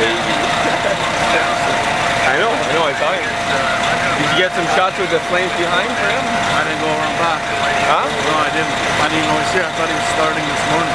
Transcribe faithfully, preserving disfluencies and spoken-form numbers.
baby. I know, I know, I saw you. Did you get some shots with the flames behind for him? I didn't go around back. Huh? No, I didn't. I didn't know he was here. I thought he was starting this morning.